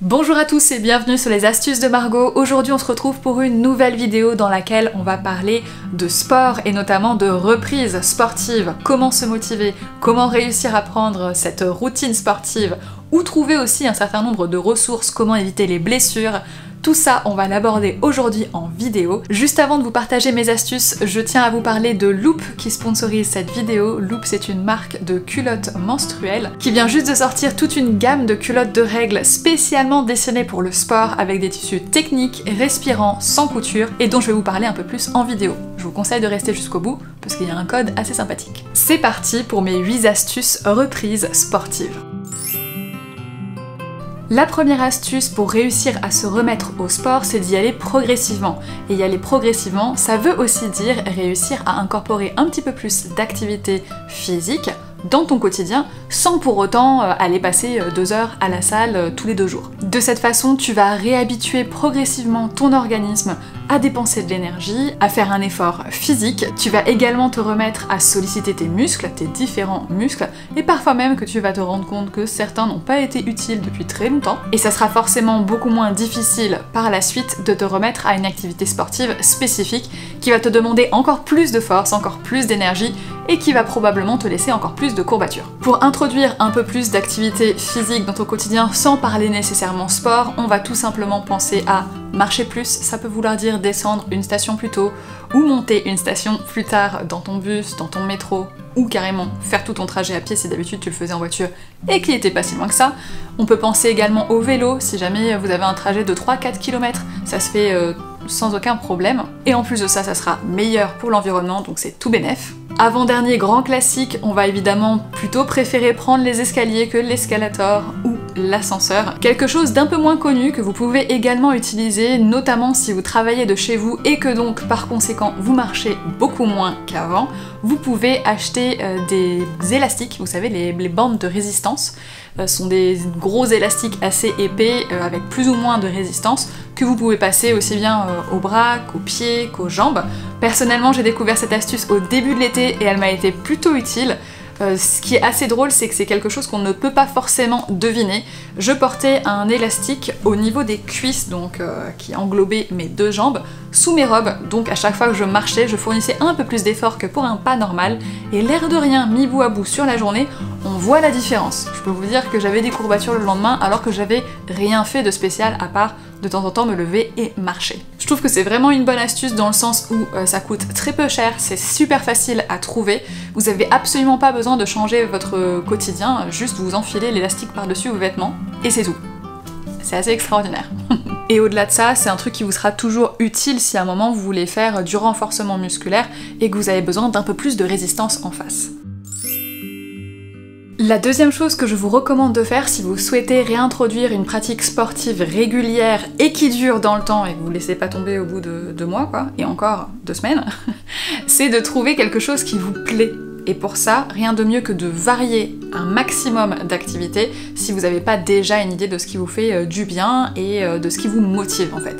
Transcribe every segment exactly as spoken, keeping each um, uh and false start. Bonjour à tous et bienvenue sur les astuces de Margaux. Aujourd'hui on se retrouve pour une nouvelle vidéo dans laquelle on va parler de sport et notamment de reprise sportive. Comment se motiver, comment réussir à prendre cette routine sportive ou trouver aussi un certain nombre de ressources, comment éviter les blessures. Tout ça, on va l'aborder aujourd'hui en vidéo. Juste avant de vous partager mes astuces, je tiens à vous parler de Loop qui sponsorise cette vidéo. Loop, c'est une marque de culottes menstruelles qui vient juste de sortir toute une gamme de culottes de règles spécialement dessinées pour le sport avec des tissus techniques, respirants, sans couture et dont je vais vous parler un peu plus en vidéo. Je vous conseille de rester jusqu'au bout parce qu'il y a un code assez sympathique. C'est parti pour mes huit astuces reprises sportives. La première astuce pour réussir à se remettre au sport, c'est d'y aller progressivement. Et y aller progressivement, ça veut aussi dire réussir à incorporer un petit peu plus d'activité physique dans ton quotidien, sans pour autant aller passer deux heures à la salle tous les deux jours. De cette façon, tu vas réhabituer progressivement ton organisme à dépenser de l'énergie, à faire un effort physique. Tu vas également te remettre à solliciter tes muscles, tes différents muscles, et parfois même que tu vas te rendre compte que certains n'ont pas été utiles depuis très longtemps. Et ça sera forcément beaucoup moins difficile par la suite de te remettre à une activité sportive spécifique qui va te demander encore plus de force, encore plus d'énergie, et qui va probablement te laisser encore plus de courbatures. Pour introduire un peu plus d'activité physique dans ton quotidien sans parler nécessairement sport, on va tout simplement penser à marcher plus. Ça peut vouloir dire descendre une station plus tôt ou monter une station plus tard dans ton bus, dans ton métro, ou carrément faire tout ton trajet à pied si d'habitude tu le faisais en voiture et qu'il n'était pas si loin que ça. On peut penser également au vélo, si jamais vous avez un trajet de trois à quatre kilomètres, ça se fait euh, sans aucun problème. Et en plus de ça, ça sera meilleur pour l'environnement, donc c'est tout bénef. Avant-dernier grand classique, on va évidemment plutôt préférer prendre les escaliers que l'escalator ou l'ascenseur. Quelque chose d'un peu moins connu que vous pouvez également utiliser, notamment si vous travaillez de chez vous et que donc par conséquent vous marchez beaucoup moins qu'avant, vous pouvez acheter euh, des élastiques, vous savez les, les bandes de résistance. Sont des gros élastiques assez épais euh, avec plus ou moins de résistance que vous pouvez passer aussi bien euh, aux bras qu'aux pieds qu'aux jambes. Personnellement, j'ai découvert cette astuce au début de l'été et elle m'a été plutôt utile. Euh, ce qui est assez drôle, c'est que c'est quelque chose qu'on ne peut pas forcément deviner. Je portais un élastique au niveau des cuisses, donc euh, qui englobait mes deux jambes, sous mes robes, donc à chaque fois que je marchais, je fournissais un peu plus d'effort que pour un pas normal, et l'air de rien, mis bout à bout sur la journée, on voit la différence. Je peux vous dire que j'avais des courbatures le lendemain alors que j'avais rien fait de spécial à part de temps en temps me lever et marcher. Je trouve que c'est vraiment une bonne astuce dans le sens où euh, ça coûte très peu cher, c'est super facile à trouver, vous avez absolument pas besoin de changer votre quotidien, juste vous enfilez l'élastique par-dessus vos vêtements et c'est tout. C'est assez extraordinaire. Et au-delà de ça, c'est un truc qui vous sera toujours utile si à un moment vous voulez faire du renforcement musculaire et que vous avez besoin d'un peu plus de résistance en face. La deuxième chose que je vous recommande de faire si vous souhaitez réintroduire une pratique sportive régulière et qui dure dans le temps et que vous ne laissez pas tomber au bout de deux mois, quoi, et encore deux semaines, c'est de trouver quelque chose qui vous plaît. Et pour ça, rien de mieux que de varier un maximum d'activités si vous n'avez pas déjà une idée de ce qui vous fait du bien et de ce qui vous motive en fait.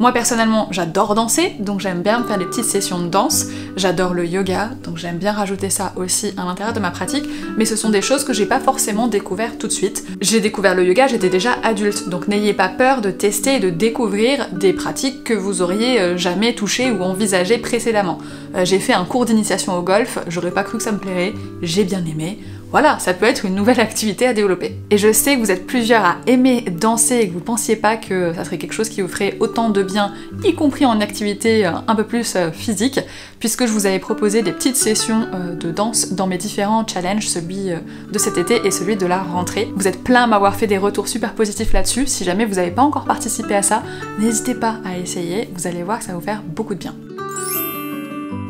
Moi personnellement, j'adore danser, donc j'aime bien me faire des petites sessions de danse. J'adore le yoga, donc j'aime bien rajouter ça aussi à l'intérieur de ma pratique, mais ce sont des choses que j'ai pas forcément découvert tout de suite. J'ai découvert le yoga, j'étais déjà adulte, donc n'ayez pas peur de tester et de découvrir des pratiques que vous auriez jamais touchées ou envisagées précédemment. J'ai fait un cours d'initiation au golf, j'aurais pas cru que ça me plairait, j'ai bien aimé. Voilà, ça peut être une nouvelle activité à développer. Et je sais que vous êtes plusieurs à aimer danser et que vous pensiez pas que ça serait quelque chose qui vous ferait autant de bien, y compris en activité un peu plus physique, puisque je vous avais proposé des petites sessions de danse dans mes différents challenges, celui de cet été et celui de la rentrée. Vous êtes plein à m'avoir fait des retours super positifs là-dessus. Si jamais vous n'avez pas encore participé à ça, n'hésitez pas à essayer, vous allez voir que ça va vous faire beaucoup de bien.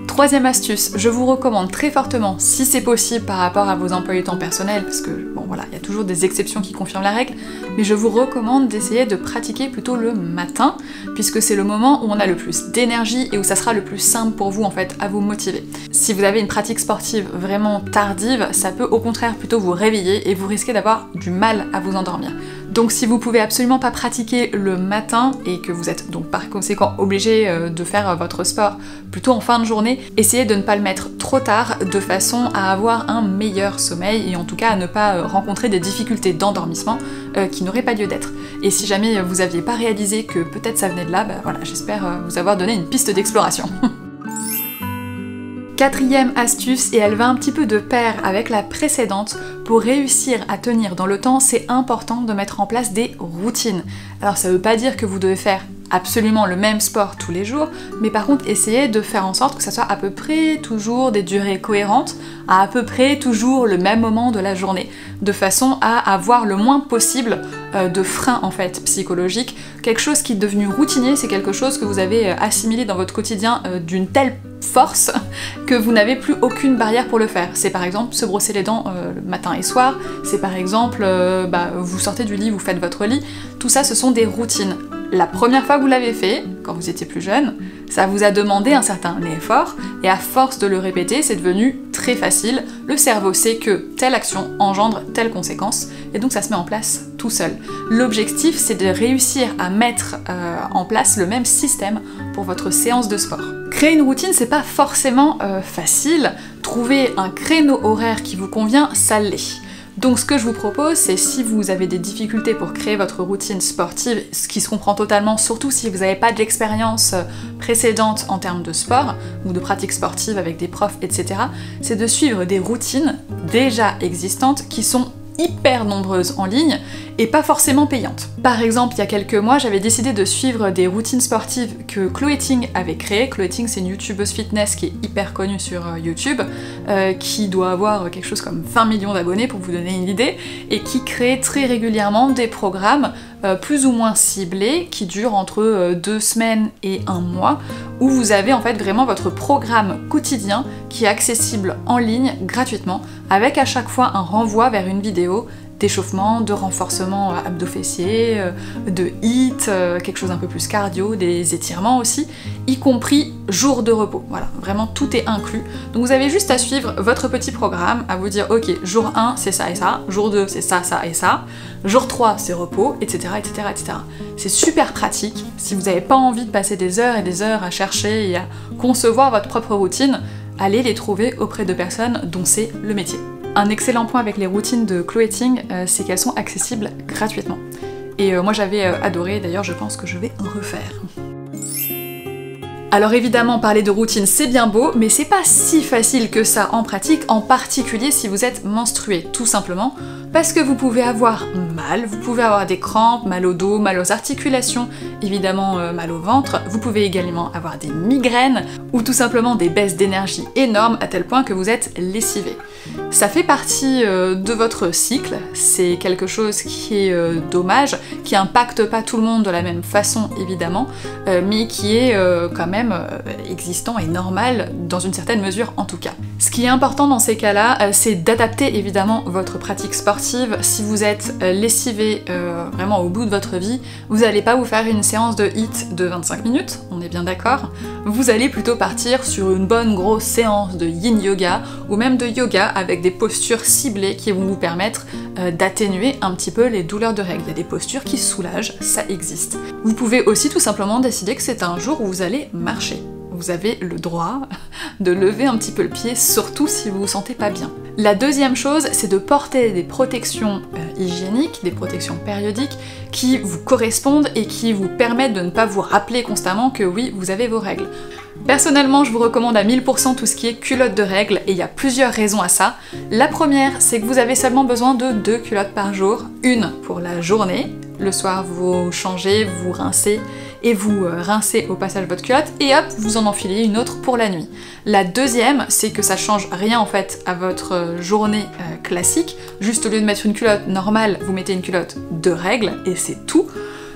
Troisième astuce, je vous recommande très fortement, si c'est possible par rapport à vos emplois du temps personnels, parce que bon voilà, il y a toujours des exceptions qui confirment la règle, mais je vous recommande d'essayer de pratiquer plutôt le matin, puisque c'est le moment où on a le plus d'énergie et où ça sera le plus simple pour vous en fait à vous motiver. Si vous avez une pratique sportive vraiment tardive, ça peut au contraire plutôt vous réveiller et vous risquez d'avoir du mal à vous endormir. Donc si vous pouvez absolument pas pratiquer le matin et que vous êtes donc par conséquent obligé de faire votre sport plutôt en fin de journée, essayez de ne pas le mettre trop tard de façon à avoir un meilleur sommeil et en tout cas à ne pas rencontrer des difficultés d'endormissement qui n'auraient pas lieu d'être. Et si jamais vous aviez pas réalisé que peut-être ça venait de là, bah voilà, j'espère vous avoir donné une piste d'exploration. Quatrième astuce, et elle va un petit peu de pair avec la précédente, pour réussir à tenir dans le temps, c'est important de mettre en place des routines. Alors ça ne veut pas dire que vous devez faire absolument le même sport tous les jours, mais par contre essayez de faire en sorte que ça soit à peu près toujours des durées cohérentes, à à peu près toujours le même moment de la journée, de façon à avoir le moins possible de frein en fait psychologique. Quelque chose qui est devenu routinier, c'est quelque chose que vous avez assimilé dans votre quotidien d'une telle force que vous n'avez plus aucune barrière pour le faire. C'est par exemple se brosser les dents euh, le matin et soir, c'est par exemple euh, bah, vous sortez du lit, vous faites votre lit, tout ça ce sont des routines. La première fois que vous l'avez fait, quand vous étiez plus jeune, ça vous a demandé un certain effort, et à force de le répéter, c'est devenu très facile. Le cerveau sait que telle action engendre telle conséquence, et donc ça se met en place tout seul. L'objectif, c'est de réussir à mettre euh, en place le même système pour votre séance de sport. Créer une routine, c'est pas forcément euh, facile. Trouver un créneau horaire qui vous convient, ça l'est. Donc ce que je vous propose, c'est si vous avez des difficultés pour créer votre routine sportive, ce qui se comprend totalement, surtout si vous n'avez pas de l'expérience précédente en termes de sport ou de pratique sportive avec des profs, et cetera, c'est de suivre des routines déjà existantes qui sont hyper nombreuses en ligne et pas forcément payantes. Par exemple, il y a quelques mois, j'avais décidé de suivre des routines sportives que Chloé Ting avait créées. Chloé Ting, c'est une youtubeuse fitness qui est hyper connue sur YouTube, euh, qui doit avoir quelque chose comme vingt millions d'abonnés pour vous donner une idée, et qui crée très régulièrement des programmes euh, plus ou moins ciblés qui durent entre euh, deux semaines et un mois, où vous avez en fait vraiment votre programme quotidien qui est accessible en ligne gratuitement, avec à chaque fois un renvoi vers une vidéo d'échauffement, de renforcement abdo-fessier, de hit, quelque chose un peu plus cardio, des étirements aussi, y compris jour de repos. Voilà, vraiment tout est inclus. Donc vous avez juste à suivre votre petit programme, à vous dire ok, jour un c'est ça et ça, jour deux c'est ça, ça et ça, jour trois c'est repos, et cetera et cetera et cetera. C'est super pratique. Si vous n'avez pas envie de passer des heures et des heures à chercher et à concevoir votre propre routine, allez les trouver auprès de personnes dont c'est le métier. Un excellent point avec les routines de Chloé Ting, euh, c'est qu'elles sont accessibles gratuitement. Et euh, moi j'avais euh, adoré, d'ailleurs je pense que je vais en refaire. Alors évidemment, parler de routine c'est bien beau, mais c'est pas si facile que ça en pratique, en particulier si vous êtes menstrué, tout simplement, parce que vous pouvez avoir mal, vous pouvez avoir des crampes, mal au dos, mal aux articulations, évidemment euh, mal au ventre, vous pouvez également avoir des migraines, ou tout simplement des baisses d'énergie énormes à tel point que vous êtes lessivé. Ça fait partie euh, de votre cycle, c'est quelque chose qui est euh, dommage, qui impacte pas tout le monde de la même façon évidemment, euh, mais qui est euh, quand même existant et normal, dans une certaine mesure en tout cas. Ce qui est important dans ces cas-là, c'est d'adapter évidemment votre pratique sportive. Si vous êtes lessivé euh, vraiment au bout de votre vie, vous n'allez pas vous faire une séance de hit de vingt-cinq minutes, on est bien d'accord. Vous allez plutôt partir sur une bonne grosse séance de yin yoga ou même de yoga avec des postures ciblées qui vont vous permettre euh, d'atténuer un petit peu les douleurs de règles. Il y a des postures qui soulagent, ça existe. Vous pouvez aussi tout simplement décider que c'est un jour où vous allez marcher. Vous avez le droit de lever un petit peu le pied, surtout si vous vous sentez pas bien. La deuxième chose, c'est de porter des protections euh, hygiéniques, des protections périodiques qui vous correspondent et qui vous permettent de ne pas vous rappeler constamment que oui, vous avez vos règles. Personnellement, je vous recommande à mille pour cent tout ce qui est culotte de règles, et il y a plusieurs raisons à ça. La première, c'est que vous avez seulement besoin de deux culottes par jour, une pour la journée, le soir vous changez, vous rincez, et vous rincez au passage votre culotte, et hop, vous en enfilez une autre pour la nuit. La deuxième, c'est que ça change rien en fait à votre journée classique, juste au lieu de mettre une culotte normale, vous mettez une culotte de règles, et c'est tout.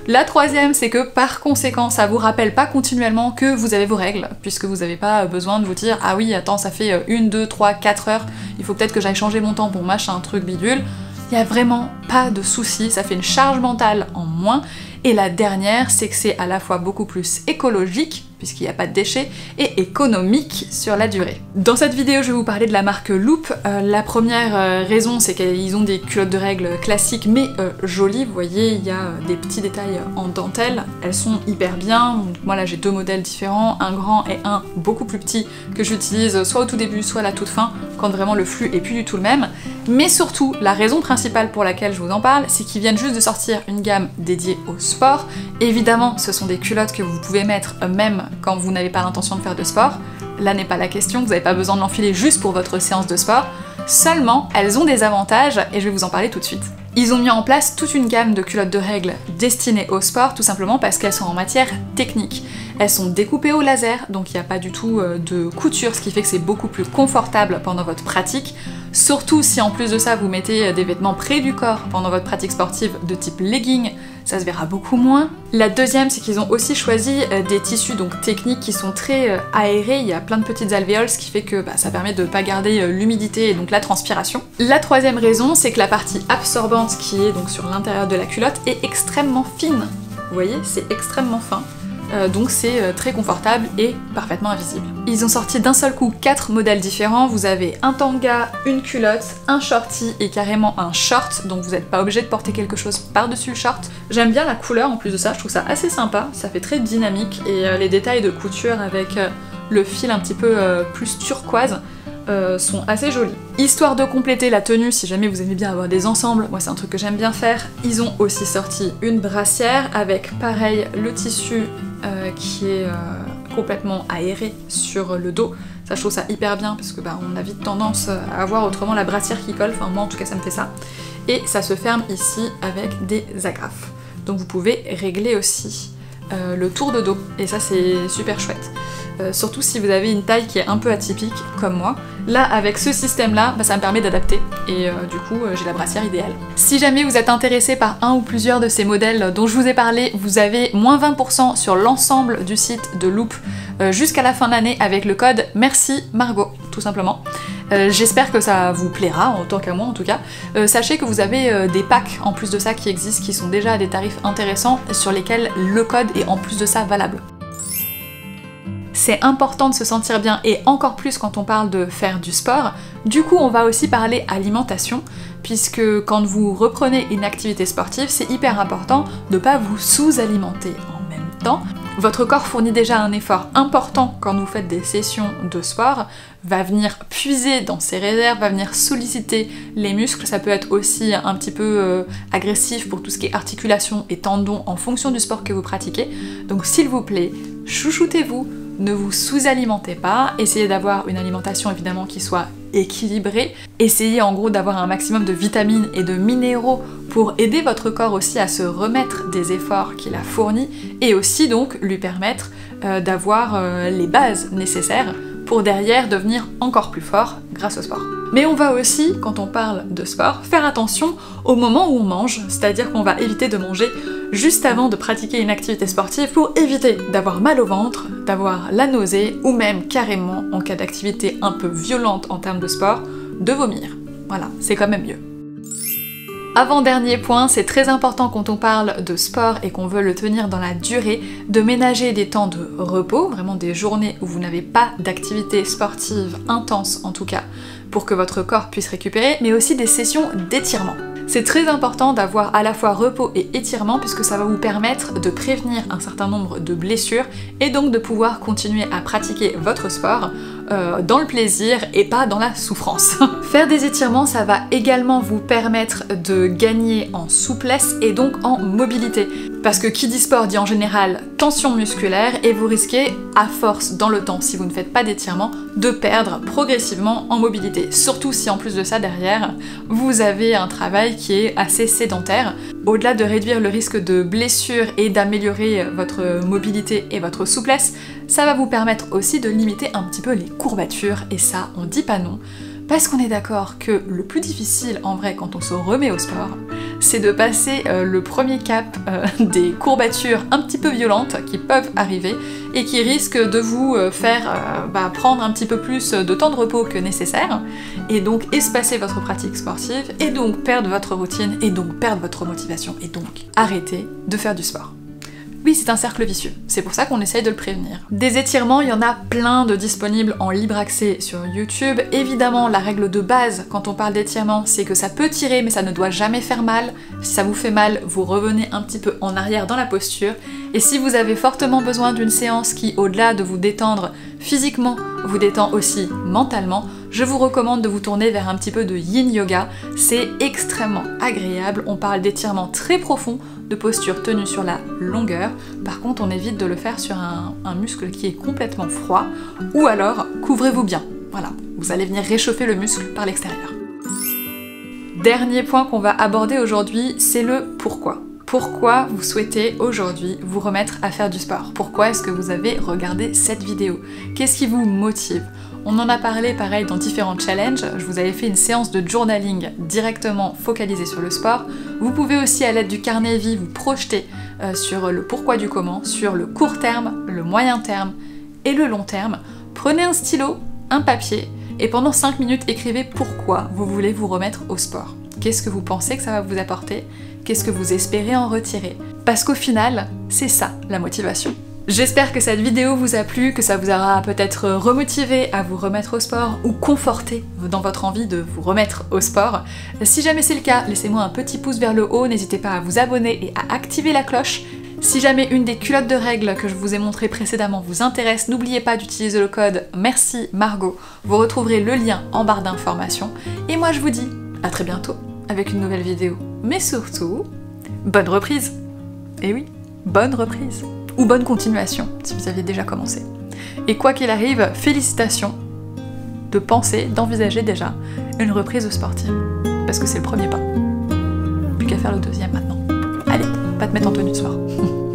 La troisième, c'est que par conséquent, ça vous rappelle pas continuellement que vous avez vos règles, puisque vous n'avez pas besoin de vous dire « Ah oui, attends, ça fait une, deux, trois, quatre heures, il faut peut-être que j'aille changer mon tampon, machin, truc bidule. » Il n'y a vraiment pas de souci, ça fait une charge mentale en moins. Et la dernière, c'est que c'est à la fois beaucoup plus écologique, puisqu'il n'y a pas de déchets, et économique sur la durée. Dans cette vidéo, je vais vous parler de la marque Loop. Euh, la première euh, raison, c'est qu'ils ont des culottes de règles classiques, mais euh, jolies. Vous voyez, il y a des petits détails en dentelle. Elles sont hyper bien. Donc, moi, là, j'ai deux modèles différents, un grand et un beaucoup plus petit, que j'utilise soit au tout début, soit à la toute fin, quand vraiment le flux est plus du tout le même. Mais surtout, la raison principale pour laquelle je vous en parle, c'est qu'ils viennent juste de sortir une gamme dédiée au sport. Évidemment, ce sont des culottes que vous pouvez mettre même quand vous n'avez pas l'intention de faire de sport. Là n'est pas la question, vous n'avez pas besoin de l'enfiler juste pour votre séance de sport. Seulement, elles ont des avantages et je vais vous en parler tout de suite. Ils ont mis en place toute une gamme de culottes de règles destinées au sport, tout simplement parce qu'elles sont en matière technique. Elles sont découpées au laser, donc il n'y a pas du tout de couture, ce qui fait que c'est beaucoup plus confortable pendant votre pratique. Surtout si en plus de ça vous mettez des vêtements près du corps pendant votre pratique sportive de type legging, ça se verra beaucoup moins. La deuxième, c'est qu'ils ont aussi choisi des tissus donc techniques qui sont très aérés, il y a plein de petites alvéoles, ce qui fait que bah, ça permet de ne pas garder l'humidité et donc la transpiration. La troisième raison, c'est que la partie absorbante qui est donc sur l'intérieur de la culotte est extrêmement fine. Vous voyez, c'est extrêmement fin. Euh, donc c'est euh, très confortable et parfaitement invisible. Ils ont sorti d'un seul coup quatre modèles différents. Vous avez un tanga, une culotte, un shorty et carrément un short, donc vous n'êtes pas obligé de porter quelque chose par-dessus le short. J'aime bien la couleur en plus de ça, je trouve ça assez sympa, ça fait très dynamique, et euh, les détails de couture avec euh, le fil un petit peu euh, plus turquoise euh, sont assez jolis. Histoire de compléter la tenue, si jamais vous aimez bien avoir des ensembles, moi c'est un truc que j'aime bien faire, ils ont aussi sorti une brassière avec pareil le tissu Euh, qui est euh, complètement aéré sur le dos. Ça, je trouve ça hyper bien parce que bah, on a vite tendance à avoir autrement la brassière qui colle, enfin moi en tout cas ça me fait ça. Et ça se ferme ici avec des agrafes. Donc vous pouvez régler aussi euh, le tour de dos et ça c'est super chouette. Euh, surtout si vous avez une taille qui est un peu atypique comme moi. Là, avec ce système-là, bah, ça me permet d'adapter et euh, du coup, euh, j'ai la brassière idéale. Si jamais vous êtes intéressé par un ou plusieurs de ces modèles dont je vous ai parlé, vous avez moins vingt pour cent sur l'ensemble du site de Loop euh, jusqu'à la fin de l'année avec le code MERCIMARGAUX, tout simplement. Euh, J'espère que ça vous plaira, autant qu'à moi en tout cas. Euh, sachez que vous avez euh, des packs en plus de ça qui existent, qui sont déjà à des tarifs intéressants sur lesquels le code est en plus de ça valable. C'est important de se sentir bien et encore plus quand on parle de faire du sport. Du coup, on va aussi parler alimentation, puisque quand vous reprenez une activité sportive, c'est hyper important de ne pas vous sous-alimenter en même temps. Votre corps fournit déjà un effort important quand vous faites des sessions de sport, va venir puiser dans ses réserves, va venir solliciter les muscles, ça peut être aussi un petit peu euh, agressif pour tout ce qui est articulation et tendons en fonction du sport que vous pratiquez. Donc s'il vous plaît, chouchoutez-vous, ne vous sous-alimentez pas, essayez d'avoir une alimentation évidemment qui soit équilibrée, essayez en gros d'avoir un maximum de vitamines et de minéraux pour aider votre corps aussi à se remettre des efforts qu'il a fournis et aussi donc lui permettre euh, d'avoir euh, les bases nécessaires pour derrière devenir encore plus fort grâce au sport. Mais on va aussi, quand on parle de sport, faire attention au moment où on mange, c'est-à-dire qu'on va éviter de manger juste avant de pratiquer une activité sportive pour éviter d'avoir mal au ventre, d'avoir la nausée ou même carrément, en cas d'activité un peu violente en termes de sport, de vomir. Voilà, c'est quand même mieux. Avant-dernier point, c'est très important quand on parle de sport et qu'on veut le tenir dans la durée, de ménager des temps de repos, vraiment des journées où vous n'avez pas d'activité sportive intense en tout cas, pour que votre corps puisse récupérer, mais aussi des sessions d'étirement. C'est très important d'avoir à la fois repos et étirement puisque ça va vous permettre de prévenir un certain nombre de blessures et donc de pouvoir continuer à pratiquer votre sport euh, dans le plaisir et pas dans la souffrance. Faire des étirements, ça va également vous permettre de gagner en souplesse et donc en mobilité. Parce que qui dit sport dit en général tension musculaire et vous risquez à force dans le temps, si vous ne faites pas d'étirement, de perdre progressivement en mobilité. Surtout si en plus de ça derrière, vous avez un travail qui est assez sédentaire. Au-delà de réduire le risque de blessure et d'améliorer votre mobilité et votre souplesse, ça va vous permettre aussi de limiter un petit peu les courbatures, et ça, on dit pas non, parce qu'on est d'accord que le plus difficile en vrai quand on se remet au sport, c'est de passer euh, le premier cap euh, des courbatures un petit peu violentes qui peuvent arriver et qui risquent de vous euh, faire euh, bah, prendre un petit peu plus de temps de repos que nécessaire et donc espacer votre pratique sportive et donc perdre votre routine et donc perdre votre motivation et donc arrêter de faire du sport. Oui, c'est un cercle vicieux. C'est pour ça qu'on essaye de le prévenir. Des étirements, il y en a plein de disponibles en libre accès sur YouTube. Évidemment, la règle de base quand on parle d'étirement, c'est que ça peut tirer, mais ça ne doit jamais faire mal. Si ça vous fait mal, vous revenez un petit peu en arrière dans la posture. Et si vous avez fortement besoin d'une séance qui, au-delà de vous détendre physiquement, vous détend aussi mentalement, je vous recommande de vous tourner vers un petit peu de yin yoga. C'est extrêmement agréable, on parle d'étirements très profonds, de posture tenue sur la longueur. Par contre, on évite de le faire sur un, un muscle qui est complètement froid, ou alors couvrez-vous bien. Voilà, vous allez venir réchauffer le muscle par l'extérieur. Dernier point qu'on va aborder aujourd'hui, c'est le pourquoi. Pourquoi vous souhaitez aujourd'hui vous remettre à faire du sport? Pourquoi est-ce que vous avez regardé cette vidéo? Qu'est-ce qui vous motive? On en a parlé pareil dans différents challenges, je vous avais fait une séance de journaling directement focalisée sur le sport. Vous pouvez aussi à l'aide du carnet vie vous projeter euh, sur le pourquoi du comment, sur le court terme, le moyen terme et le long terme. Prenez un stylo, un papier et pendant cinq minutes écrivez pourquoi vous voulez vous remettre au sport. Qu'est-ce que vous pensez que ça va vous apporter? Qu'est-ce que vous espérez en retirer? Parce qu'au final, c'est ça la motivation. J'espère que cette vidéo vous a plu, que ça vous aura peut-être remotivé à vous remettre au sport ou conforté dans votre envie de vous remettre au sport. Si jamais c'est le cas, laissez-moi un petit pouce vers le haut, n'hésitez pas à vous abonner et à activer la cloche. Si jamais une des culottes de règles que je vous ai montrées précédemment vous intéresse, n'oubliez pas d'utiliser le code MERCIMARGAUX. Vous retrouverez le lien en barre d'informations. Et moi je vous dis à très bientôt avec une nouvelle vidéo. Mais surtout, bonne reprise! Et oui, bonne reprise! Ou bonne continuation, si vous aviez déjà commencé. Et quoi qu'il arrive, félicitations de penser, d'envisager déjà une reprise sportive. Parce que c'est le premier pas. Plus qu'à faire le deuxième maintenant. Allez, pas te mettre en tenue de sport.